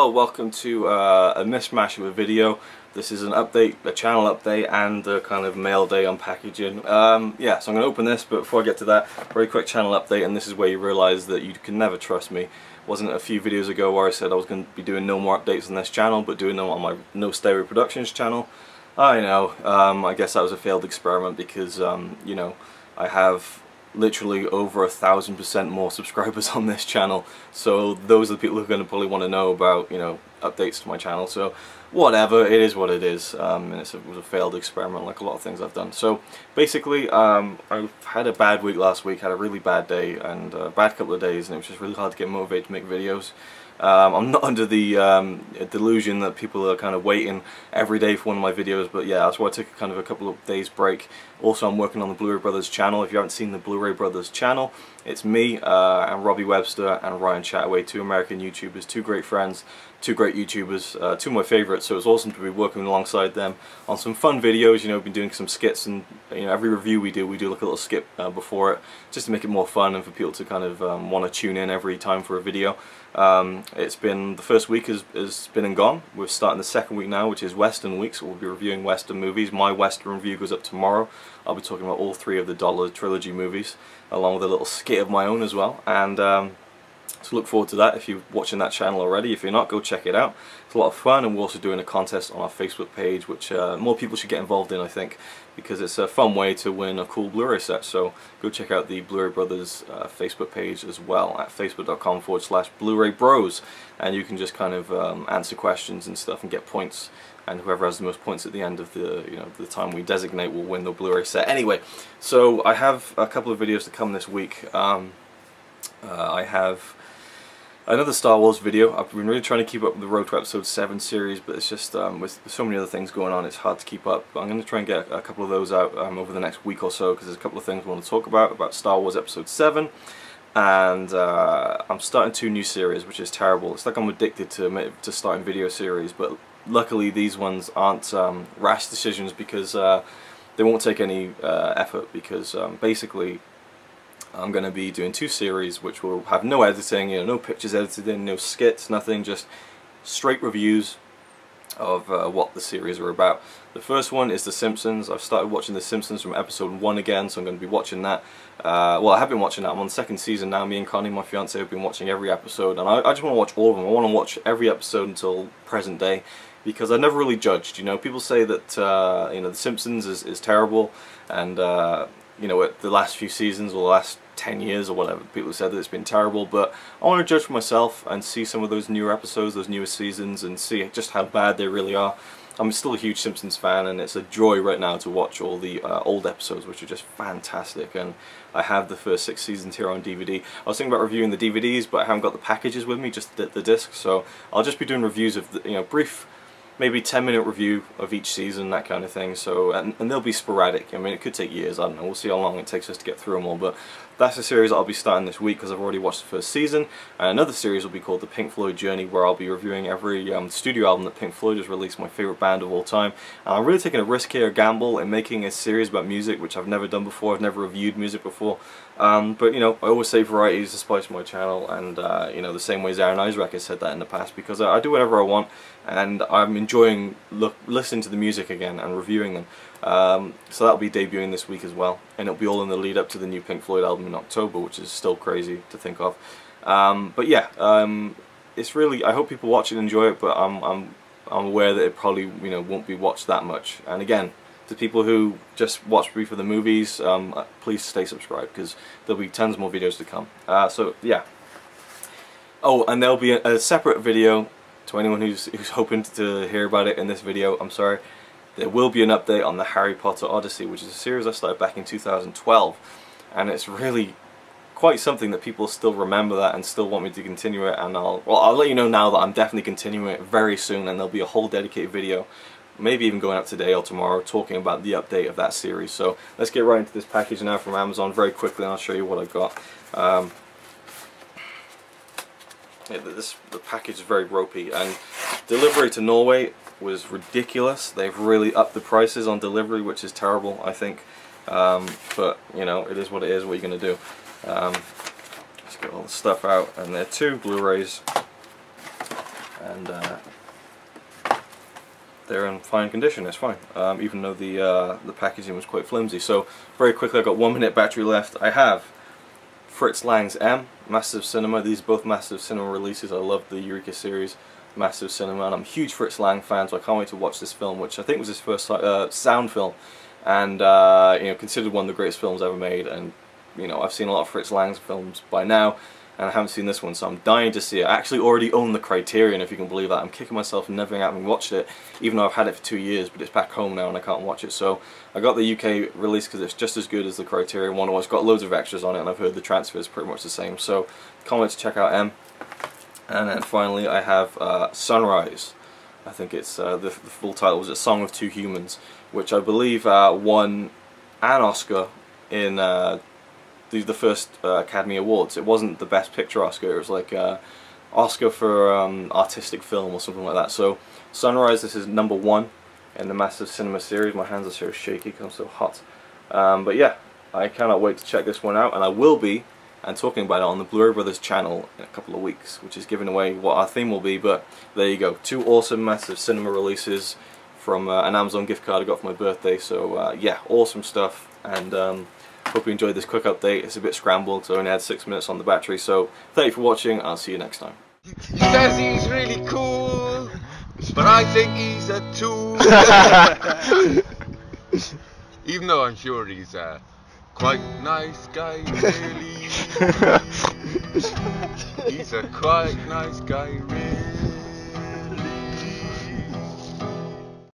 Hello, welcome to a mishmash of a video. This is an update, a channel update, and a kind of mail day unpackaging. Yeah, so I'm going to open this, but before I get to that, very quick channel update, and this is where you realise that you can never trust me. Wasn't it a few videos ago where I said I was going to be doing no more updates on this channel, but doing them on my No Stereo Productions channel? I know, I guess that was a failed experiment because, you know, I have literally over 1,000% more subscribers on this channel, so those are the people who are going to probably want to know about, you know, updates to my channel. So whatever, it is what it is, and it was a failed experiment like a lot of things I've done. So basically, I had a bad week last week, had a really bad day and a bad couple of days, and it was just really hard to get motivated to make videos. I'm not under the delusion that people are kind of waiting every day for one of my videos, but yeah, that's why I took kind of a couple of days break. Also, I'm working on the Blu-ray Brothers channel. If you haven't seen the Blu-ray Brothers channel, it's me and Robbie Webster and Ryan Chataway, two American YouTubers, two great friends, two great YouTubers, two of my favourites, so it's awesome to be working alongside them on some fun videos. You know, we've been doing some skits, and you know, every review we do like a little skit before it, just to make it more fun and for people to kind of want to tune in every time for a video. It's been, the first week has been and gone. We're starting the second week now, which is Western week, so we'll be reviewing Western movies. My Western review goes up tomorrow. I'll be talking about all three of the Dollar Trilogy movies, along with a little skit of my own as well, and so look forward to that if you're watching that channel already. If you're not, go check it out. It's a lot of fun, and we're also doing a contest on our Facebook page, which more people should get involved in, I think, because it's a fun way to win a cool Blu-ray set. So go check out the Blu-ray Brothers Facebook page as well at facebook.com/Blu-ray Bros, and you can just kind of answer questions and stuff and get points, and whoever has the most points at the end of the, you know, the time we designate will win the Blu-ray set. Anyway, so I have a couple of videos to come this week. I have another Star Wars video. I've been really trying to keep up with the Road to Episode 7 series, but it's just with so many other things going on, it's hard to keep up. But I'm going to try and get a couple of those out over the next week or so, because there's a couple of things I want to talk about Star Wars Episode 7, and I'm starting two new series, which is terrible. It's like I'm addicted to starting video series, but luckily these ones aren't rash decisions, because they won't take any effort, because basically I'm going to be doing two series which will have no editing, you know, no pictures edited in, no skits, nothing, just straight reviews of what the series are about. The first one is The Simpsons. I've started watching The Simpsons from episode 1 again, so I'm going to be watching that. Well, I have been watching that. I'm on the second season now. Me and Connie, my fiancée, have been watching every episode, and I just want to watch all of them. I want to watch every episode until present day, because I never really judged, you know. People say that, you know, The Simpsons is terrible, and, you know, at the last few seasons or the last 10 years or whatever, people said that it's been terrible, but I want to judge for myself and see some of those newer episodes, those newer seasons, and see just how bad they really are. I'm still a huge Simpsons fan, and it's a joy right now to watch all the old episodes, which are just fantastic, and I have the first 6 seasons here on DVD. I was thinking about reviewing the DVDs, but I haven't got the packages with me, just the discs, so I'll just be doing reviews of, you know, brief, maybe 10-minute review of each season, that kind of thing. So, and they'll be sporadic. I mean, it could take years, I don't know, we'll see how long it takes us to get through them all, but that's the series I'll be starting this week, because I've already watched the first season, and another series will be called The Pink Floyd Journey, where I'll be reviewing every studio album that Pink Floyd has released, my favourite band of all time, and I'm really taking a risk here, a gamble, in making a series about music, which I've never done before. I've never reviewed music before, but you know, I always say variety is the spice of my channel, and you know, the same way Zaron Eysrek has said that in the past, because I do whatever I want, and I'm enjoying listening to the music again and reviewing them. So that'll be debuting this week as well, and it'll be all in the lead up to the new Pink Floyd album in October, which is still crazy to think of. But yeah, it's really, I hope people watch it and enjoy it, but I'm aware that it probably, you know, won't be watched that much. And again, to people who just watch me for the movies, please stay subscribed, because there'll be tons more videos to come. So yeah. Oh, and there'll be a separate video. To anyone who's hoping to hear about it in this video, I'm sorry, there will be an update on the Harry Potter Odyssey, which is a series I started back in 2012, and it's really quite something that people still remember that and still want me to continue it, and I'll let you know now that I'm definitely continuing it very soon, and there'll be a whole dedicated video, maybe even going up today or tomorrow, talking about the update of that series. So let's get right into this package now from Amazon very quickly, and I'll show you what I got. Yeah, the package is very ropey, and delivery to Norway was ridiculous. They've really upped the prices on delivery, which is terrible, I think. But you know, it is what it is. What are you going to do? Let's get all the stuff out, and there are two Blu-rays, and they're in fine condition. It's fine, even though the packaging was quite flimsy. So very quickly, I got 1 minute battery left. I have Fritz Lang's M, Masters of Cinema. These are both Masters of Cinema releases. I love the Eureka series, Masters of Cinema, and I'm a huge Fritz Lang fan, so I can't wait to watch this film, which I think was his first sound film, and you know, considered one of the greatest films ever made. And you know, I've seen a lot of Fritz Lang's films by now, and I haven't seen this one, so I'm dying to see it. I actually already own the Criterion, if you can believe that. I'm kicking myself for never having watched it, even though I've had it for 2 years, but it's back home now and I can't watch it. So I got the UK release because it's just as good as the Criterion one, or it's got loads of extras on it, and I've heard the transfer is pretty much the same. So can't wait to check out M. And then finally I have Sunrise. I think it's the full title was A Song of Two Humans, which I believe won an Oscar in the first Academy Awards. It wasn't the Best Picture Oscar, it was like Oscar for Artistic Film or something like that. So Sunrise, this is number 1 in the Masters of Cinema series. My hands are so shaky because I'm so hot. But yeah, I cannot wait to check this one out, and I will be talking about it on the Blu-ray Brothers channel in a couple of weeks, which is giving away what our theme will be. But there you go, 2 awesome Masters of Cinema releases from an Amazon gift card I got for my birthday. So yeah, awesome stuff, and hope you enjoyed this quick update. It's a bit scrambled, so I only had 6 minutes on the battery. So thank you for watching. I'll see you next time. He says he's really cool, but I think he's a tool. Even though I'm sure he's quite nice guy, really. He's a quite nice guy, really.